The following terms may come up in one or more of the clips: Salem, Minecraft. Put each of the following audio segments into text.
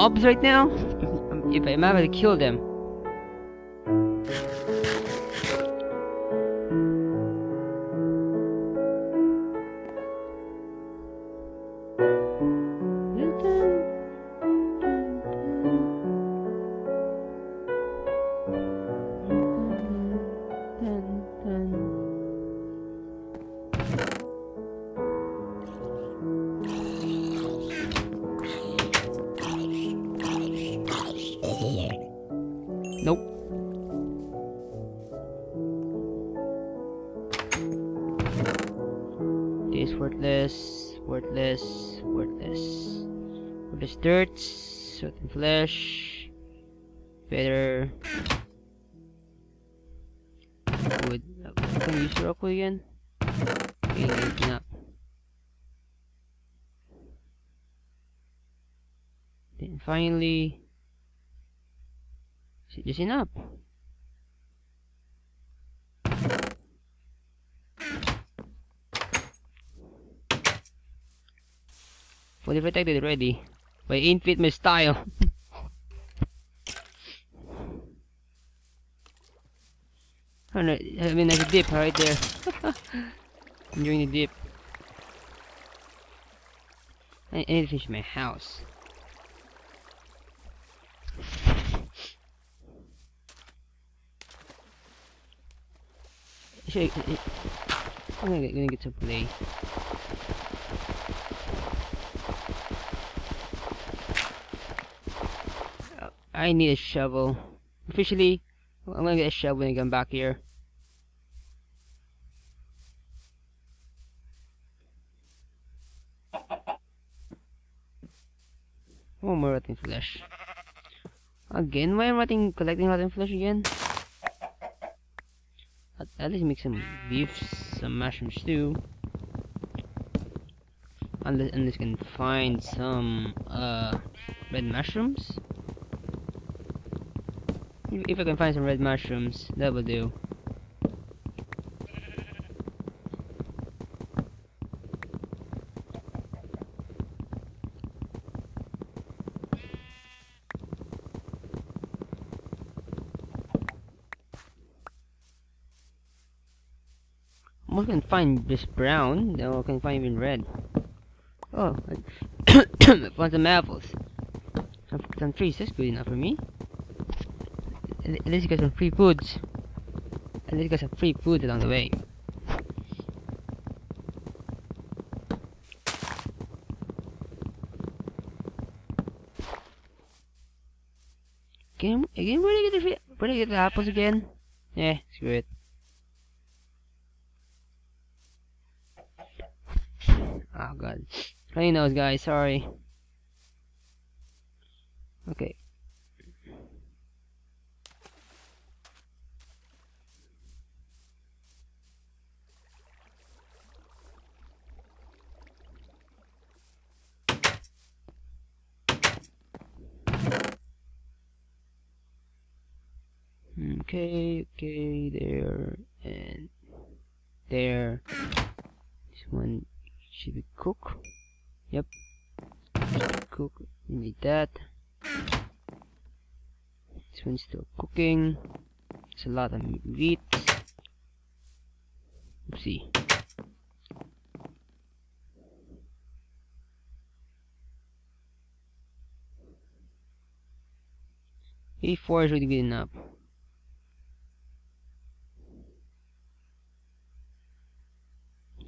mobs right now. If I'm able to kill them. Worthless dirt, sweat and flesh, feather, wood. Can we use the rock wood again? Okay, up. Then finally, is it just enough? Fully protected already. But it ain't fit my style. I don't know, I mean there's a dip right there. I'm doing the dip. I need to finish my house. Actually, I'm gonna get some play. I need a shovel. Officially, I'm gonna get a shovel when I come back here. One more rotten flesh. Again? Why am I collecting rotten flesh again? At least make some beef, some mushrooms too. Unless I can find some red mushrooms. If I can find some red mushrooms, that will do. I can find this brown, then I can find even red. Oh, I found some apples. Some trees, that's good enough for me. At least you got some free foods. At least you got some free food along the way. Again, where do I get the apples again? Yeah, screw it. Oh god. Runny nose, guys, sorry. Okay. Okay, there and there. This one should be cooked. Yep. Cook. We need that. This one's still cooking. It's a lot of meat. Let's see. A4 is really good enough.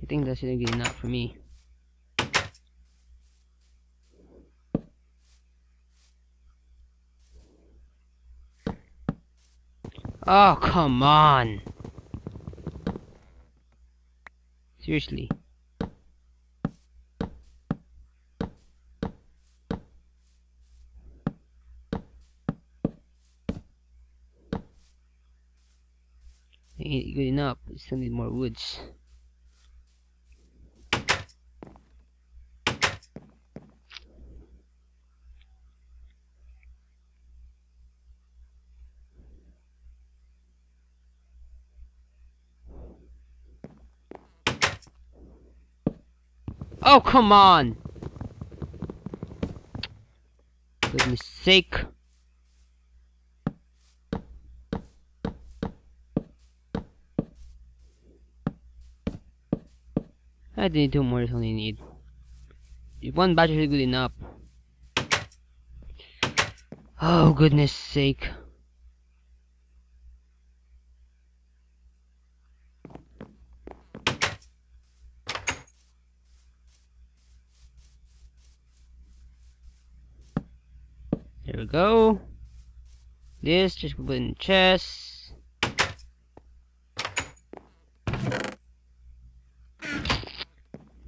I think that's really good enough for me. Oh, come on! Seriously. Ain't good enough, I still need more woods. Oh, come on! Good made mistake. I need 2 more is all you need. If 1 battery is good enough. Oh goodness sake. There we go. This just put in the chest.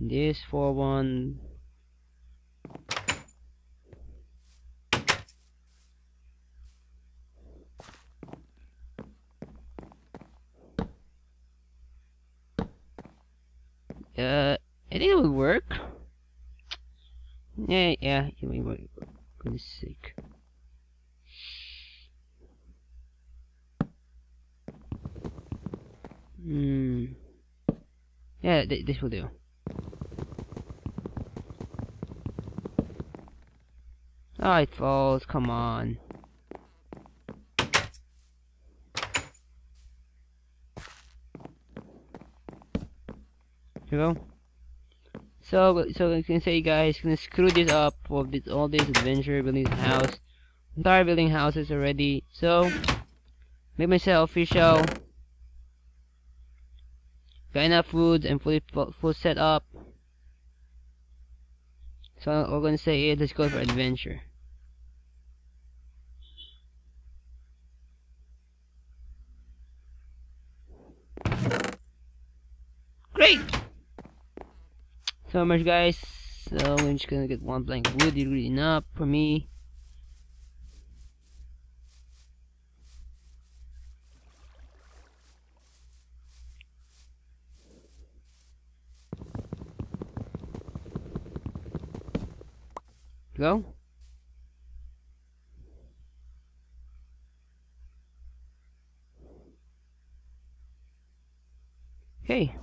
This for 1. I think it would work. Yeah, it will work. For goodness sake. Yeah, this will do. Oh, it falls, come on. You know? So I can say, guys, gonna screw this up for this, all this adventure building house. I'm tired of building houses already, so make myself a fish shell. Got enough food and full set up. So I'm gonna say it. Let's go for adventure. Great. So much, guys. So we're just gonna get 1 plank of wood. It's really enough for me. Go. Hey.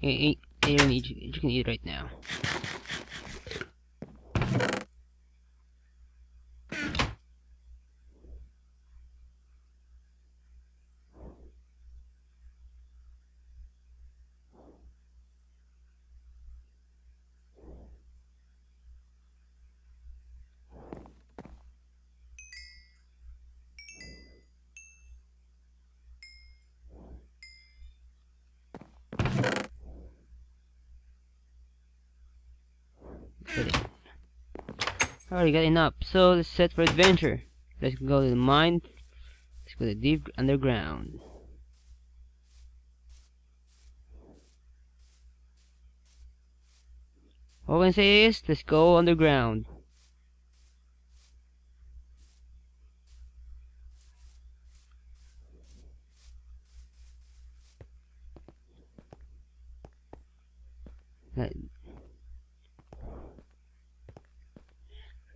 You don't need you can eat right now. Alright, got enough. So let's set for adventure. Let's go to the mine. Let's go to the deep underground. All I can say is, let's go underground.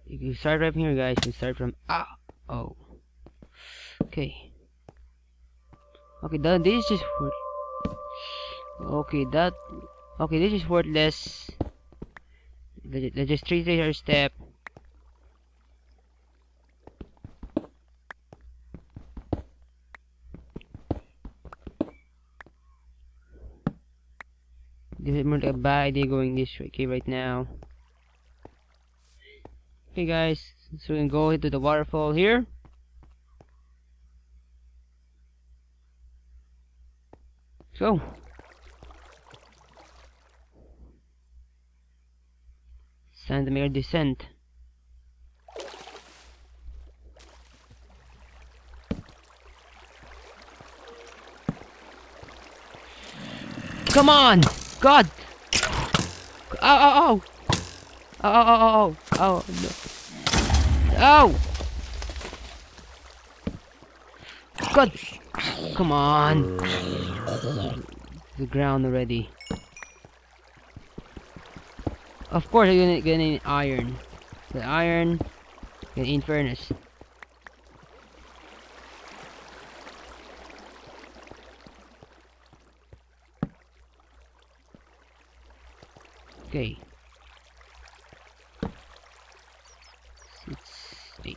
You start right from here, guys. You start from Okay, that this is worth. Okay, this is worthless. Let's just treat it as a step. This is not a bad idea going this way. Okay, right now. Okay, guys, so we can go into the waterfall here. Let's go. It's time to make a descent. Come on! God! Oh! Oh no. Oh! God! Come on! The ground already. Of course I'm gonna need iron. The iron, gonna need furnace. Okay. 6, 8.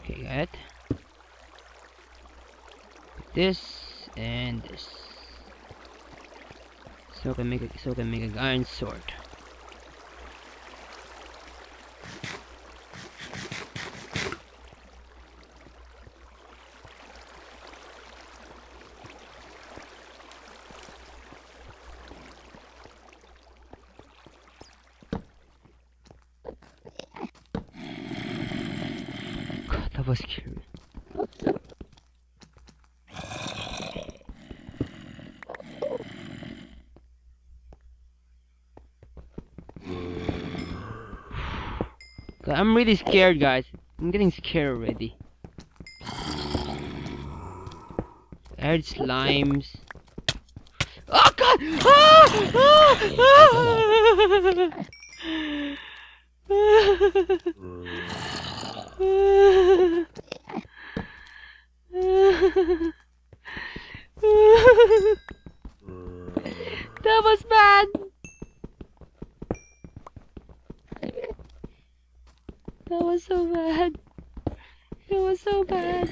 Okay, add this and this. So I can make a iron sword. That was cute. I'm really scared, guys. I'm getting scared already. I heard slimes. Oh god! Ah! Ah! That was bad. That was so bad. That was so bad.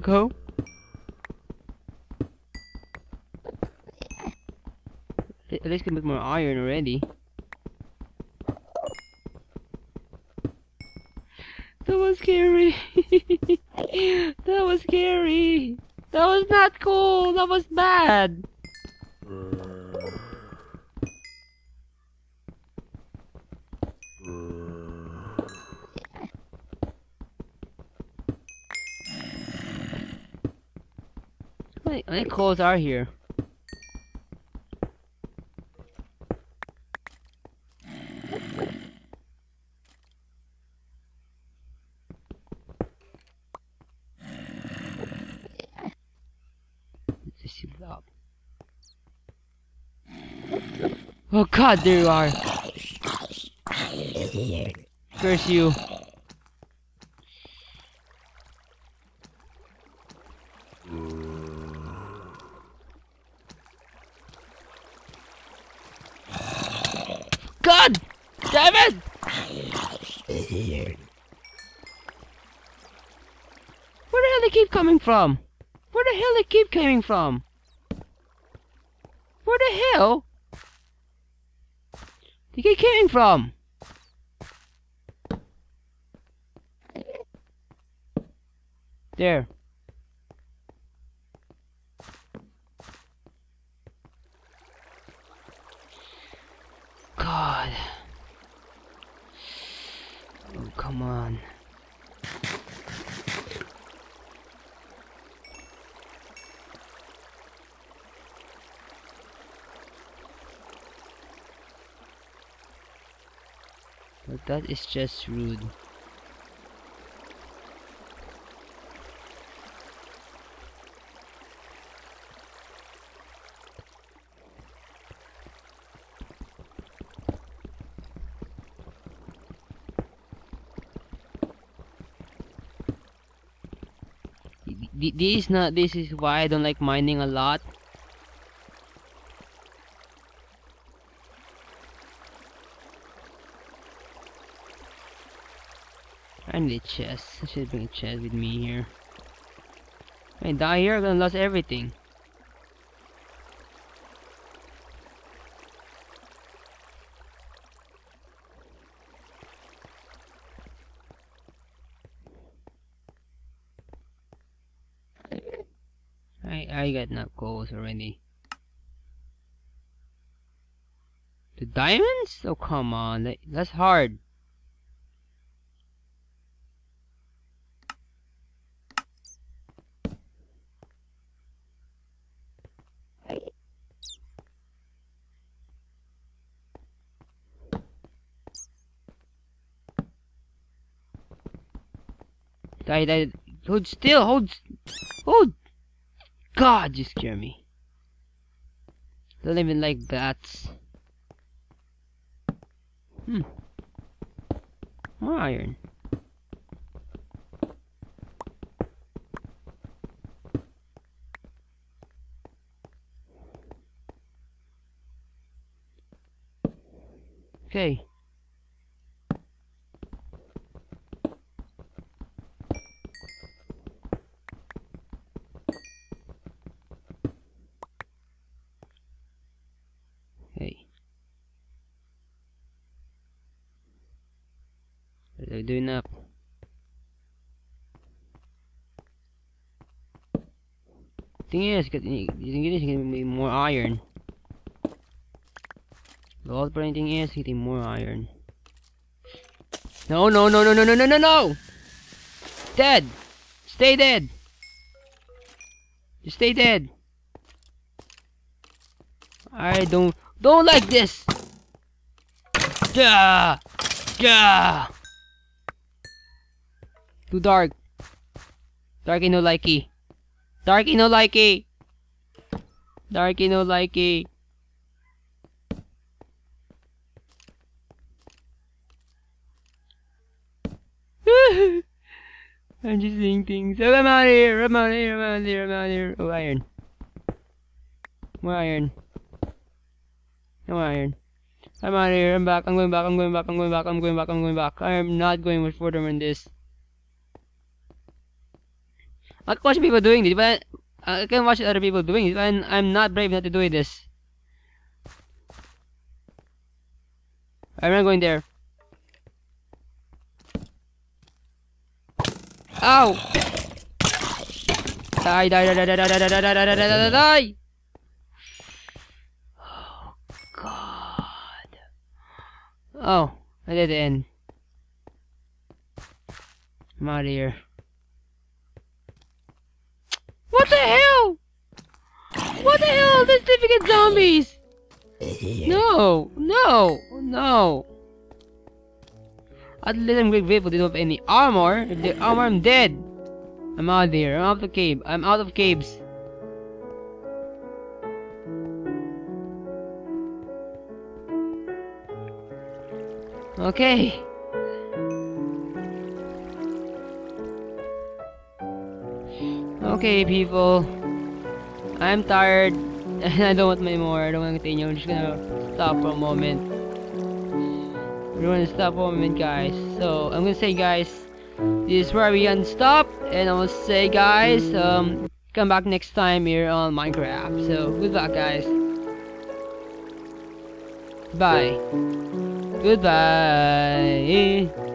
Go. At least can make more iron already. That was scary. That was scary. That was not cool. That was bad. How many coals are here? Oh god, there you are. Curse you. God damn it! Where the hell they keep coming from? Where the hell they keep coming from? Where the hell? They keep coming from? There. God. Oh, come on. But that is just rude. This is why I don't like mining a lot. I need a chest. I should bring a chest with me here. If I die here, I'm gonna lose everything. I got enough goals already. The diamonds? Oh come on, that's hard. Die. Hold still. Hold. God, you scare me. Don't even like bats. More iron. Okay. They're doing up. Thing is, you can get this more iron. The old thing is getting more iron. No! Dead! Stay dead! Just stay dead! I don't like this! Gah! Gah! Too dark. Darky no likey. I'm just seeing things. Oh, I'm out of here. Oh, iron. More iron. No iron. I'm out of here. I'm going back. I'm not going much further than this. I can watch people doing this, but I can watch other people doing this, and I'm not brave not to do this. I'm not going there. Ow! Die! Oh God! Oh, I did end. I'm out of here. What the hell? What the hell? They're sleeping at zombies! No! At least I'm grateful they don't have any armor. If they're armor, I'm dead! I'm out of here. I'm out of the cave. I'm out of caves. Okay. Okay, people. I'm tired, and I don't want many more. I don't want to continue. I'm just gonna stop for a moment. We're gonna stop for a moment, guys. So I'm gonna say, guys, this is where we unstop, and I will say, guys, come back next time here on Minecraft. So good luck, guys. Bye. Goodbye.